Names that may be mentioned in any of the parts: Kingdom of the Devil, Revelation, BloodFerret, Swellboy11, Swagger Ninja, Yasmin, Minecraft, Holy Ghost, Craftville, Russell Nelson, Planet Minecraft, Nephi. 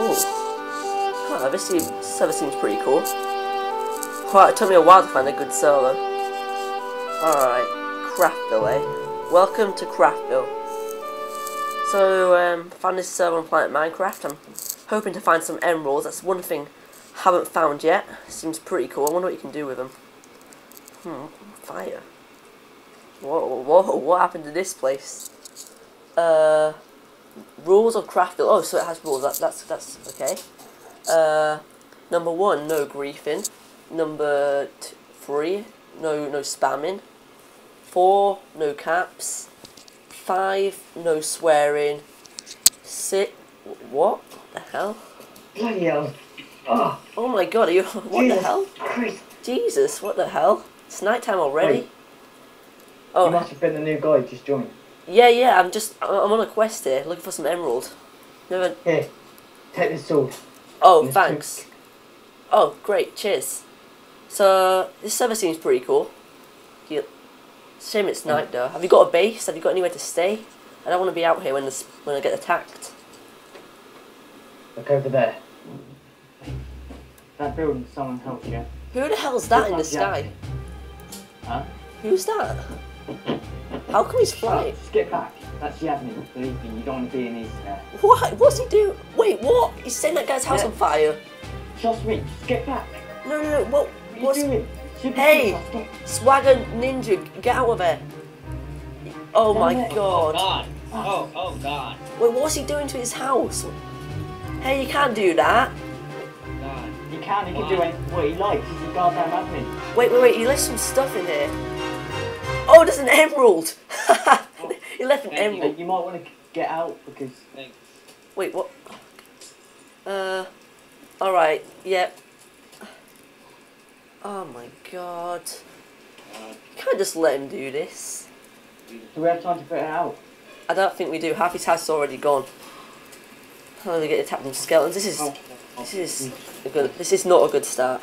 Ooh. Huh, this server seems pretty cool. Well, it took me a while to find a good server. Alright, Craftville, eh? Welcome to Craftville. So, found this server on Planet Minecraft. I'm hoping to find some emeralds. That's one thing I haven't found yet. Seems pretty cool. I wonder what you can do with them. Fire. Whoa, what happened to this place? Rules of Craftville. Oh, so it has rules. That's okay. Number 1, no griefing. Number 3, no spamming. 4, no caps. 5, no swearing. 6, what the hell? Bloody hell. Oh my god, are you, what Jesus the hell? Christ. Jesus, what the hell? It's nighttime already. Wait. Oh. You must have been the new guy, just joined. Yeah, I'm on a quest here, looking for some emerald. Never... Here, take this sword. Oh, thanks. Oh, great, cheers. So, this server seems pretty cool. Yep. Shame it's night though. Have you got a base? Have you got anywhere to stay? I don't want to be out here when I get attacked. Look over there. That building, someone helped you. Who the hell's that in the sky? Huh? Who's that? How come he's flying? Skip back. That's Yasmin. Believe me, you don't want to be in his air. What? What's he do? Wait, what? He's setting that guy's house on fire. Just me. Skip back. No. What are you doing? Hey, Swagger Ninja, get out of there. Oh my god. Oh god. Wait, what's he doing to his house? Hey, you can't do that. God. He can do what he likes. He's a goddamn admin. Wait, he left some stuff in here. Oh, there's an emerald! He left an emerald. You might want to get out because... Thanks. Wait, what? Alright, yep. Yeah. Oh my god. You can't just let him do this. Do we have time to put it out? I don't think we do. Half his house is already gone. I'm going to get attacked from skeletons. This is not a good start.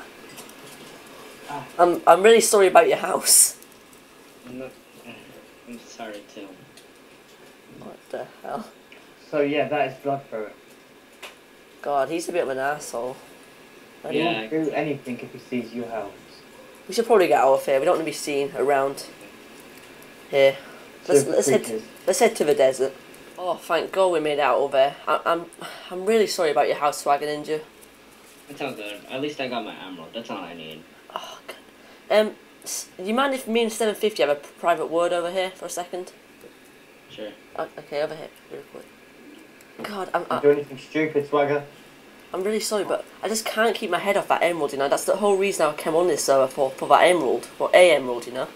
I'm really sorry about your house. I'm sorry too. What the hell? So yeah, that is BloodFerret. God, he's a bit of an asshole. He won't do anything if he sees your house. We should probably get out of here. We don't want to be seen around here. Let's head to the desert. Oh, thank God we made it out of there. I'm really sorry about your house, Swagger Ninja. It's all good. At least I got my emerald. That's all I need. Oh God. Do you mind if me and 750 have a private word over here for a second? Sure. Okay, over here, real quick. God, I'm doing anything stupid, Swagger. I'm really sorry, but I just can't keep my head off that emerald, you know. That's the whole reason I came on this server for that emerald, for a emerald, you know.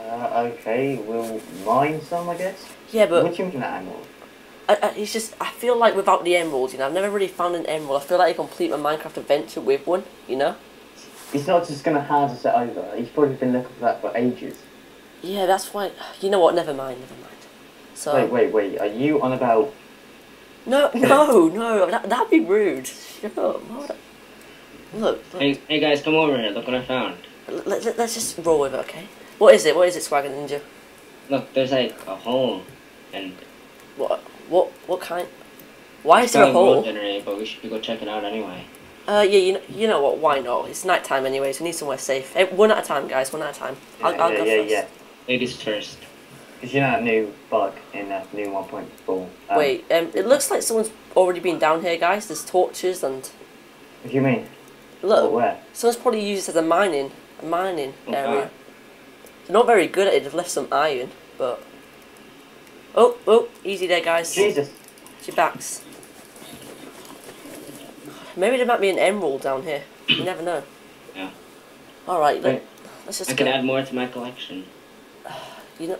Okay, we'll mine some, I guess. Yeah, but... What do you mean that emerald? It's just, I feel like without the emerald, you know, I've never really found an emerald. I feel like I complete my Minecraft adventure with one, you know. He's not just going to hand us it over. He's probably been looking for that for ages. Yeah, that's why... You know what? Never mind. So... Wait. Are you on about... No. That'd be rude. Shut up. Look. Hey guys, come over here. Look what I found. Let's just roll with it, okay? What is it, Swagger Ninja? Look, there's like a hole. And... What kind? Why is there a hole? But we should go check it out anyway. Yeah, you know what, why not? It's night time anyways, we need somewhere safe. Hey, one at a time, guys, one at a time. I'll go first. Yeah. Ladies first. Because you know that new bug in that new 1.4? It looks like someone's already been down here, guys. There's torches and... What do you mean? Look, where? Someone's probably used it as a mining area. They're not very good at it, they've left some iron, but... Oh, easy there, guys. Jesus. Your backs. Maybe there might be an emerald down here. You never know. Yeah. Alright, let's just I can add more to my collection. You know,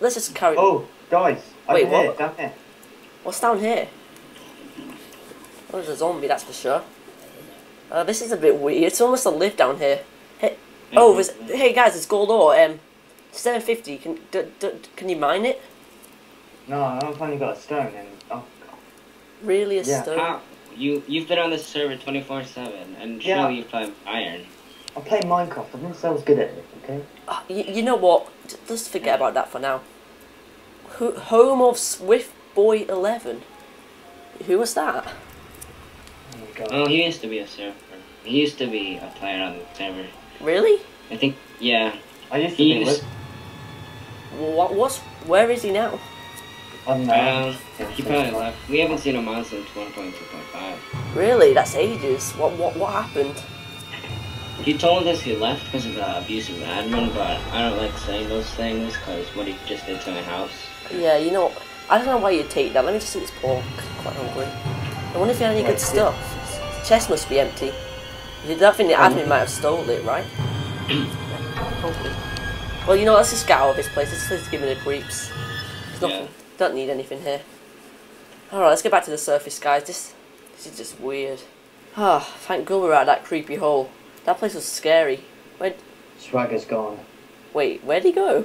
let's just carry... Oh, guys. Wait, what? Here, down here. What's down here? Oh, there's a zombie, that's for sure. This is a bit weird. It's almost a live down here. Hey, hey guys, it's gold ore. 750, can you mine it? No, I've only got a stone and... Oh, God. Really, a stone? You've been on this server 24/7, and surely you find iron. I play Minecraft. I'm not so good at it. Okay. You know what? Just forget about that for now. Home of Swellboy11. Who was that? my god. Well, he used to be a surfer. He used to be a player on the server. Really? I think, yeah. I used to be with. Where is he now? He probably left. We haven't seen him on since 1.2.5. Really? That's ages. What happened? He told us he left because of the abusive admin, but I don't like saying those things because what he just did to my house. Yeah, you know, I don't know why you'd take that. Let me just eat this pork. I'm quite hungry. I wonder if he had any good stuff. His chest must be empty. If you don't think the admin might have stole it, right? Hopefully. Well, you know, let's just get out of this place. This place is giving the creeps. Yeah. Don't need anything here. Alright, let's get back to the surface, guys. This is just weird. Ah, oh, thank God we're out of that creepy hole. That place was scary. Swagger's gone. Wait, where'd he go?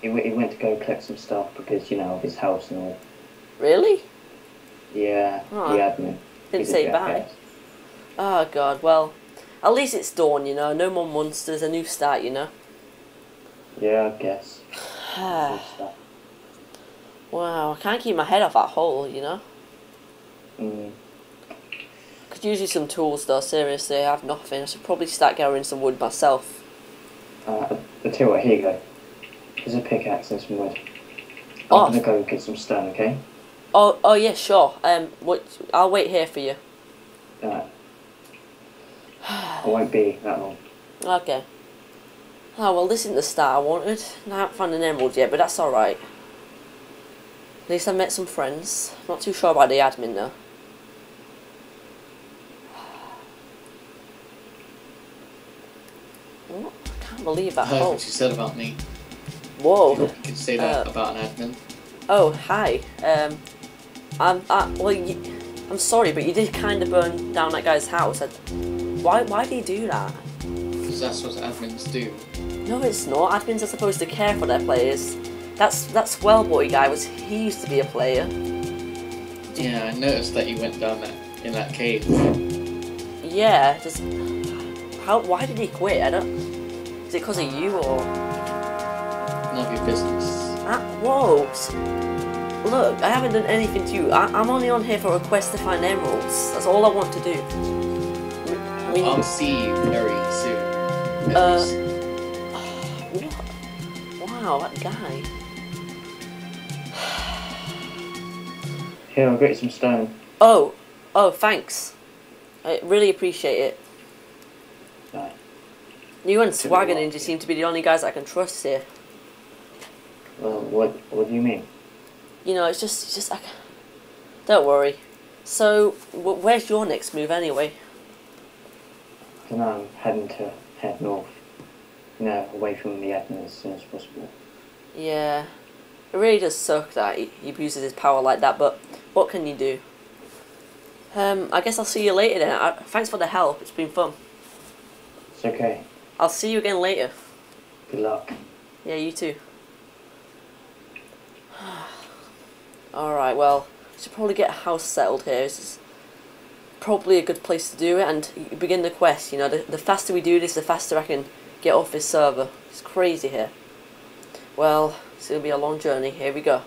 He went to go collect some stuff because, you know, of his house and all. Really? Yeah, oh, the admin. Didn't say bye. Oh, God, well, at least it's dawn, you know. No more monsters, a new start, you know. Yeah, I guess. Wow, I can't keep my head off that hole, you know? Mm. Could use you some tools, though, seriously, I have nothing. I should probably start gathering some wood myself. I'll tell you what, here you go. There's a pickaxe and some wood. I'm gonna go get some stone, okay? Oh yeah, sure. I'll wait here for you. Alright. I won't be that long. Okay. Oh, well, this isn't the start I wanted. I haven't found an emerald yet, but that's alright. At least I met some friends. Not too sure about the admin though. Oh, I can't believe that. I heard what you said about me. Whoa. You could say that about an admin. Oh, hi. I'm sorry, but you did kind of burn down that guy's house. Why did he do that? Because that's what admins do. No, it's not. Admins are supposed to care for their players. That Swellboy guy he used to be a player. Yeah, I noticed that he went down in that cave. Yeah, why did he quit? Is it because of you or? None of your business. Whoa! Look, I haven't done anything to you. I'm only on here for a request to find emeralds. That's all I want to do. I mean, I'll see you very soon. What? Wow, that guy. Here, I'll get you some stone. Oh, thanks. I really appreciate it. Right. You and Swagger Ninja seem to be the only guys I can trust here. Well, what do you mean? You know, it's just don't worry. So, where's your next move anyway? I don't know, I'm heading to head north. You know, away from the admin as soon as possible. Yeah. It really does suck that he abuses his power like that, but what can you do? I guess I'll see you later then. Thanks for the help, it's been fun. It's okay. I'll see you again later. Good luck. Yeah, you too. Alright, well, I should probably get a house settled here. This is probably a good place to do it and begin the quest, you know. The faster we do this, the faster I can get off this server. It's crazy here. Well, it's going to be a long journey. Here we go.